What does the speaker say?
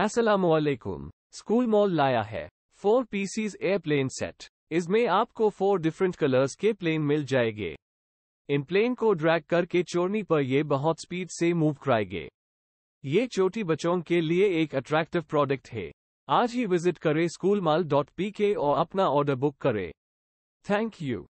अस्सलाम वालेकुम। School mall लाया है 4PCs एयरप्लेन सेट। इसमें आपको 4 डिफरेंट कलर्स के प्लेन मिल जाएंगे। इन प्लेन को ड्रैग करके चोरनी पर ये बहुत स्पीड से मूव कराएंगे। ये छोटी बच्चों के लिए एक अट्रैक्टिव प्रोडक्ट है। आज ही विजिट करें schoolmall.pk और अपना ऑर्डर बुक करें। Thank you.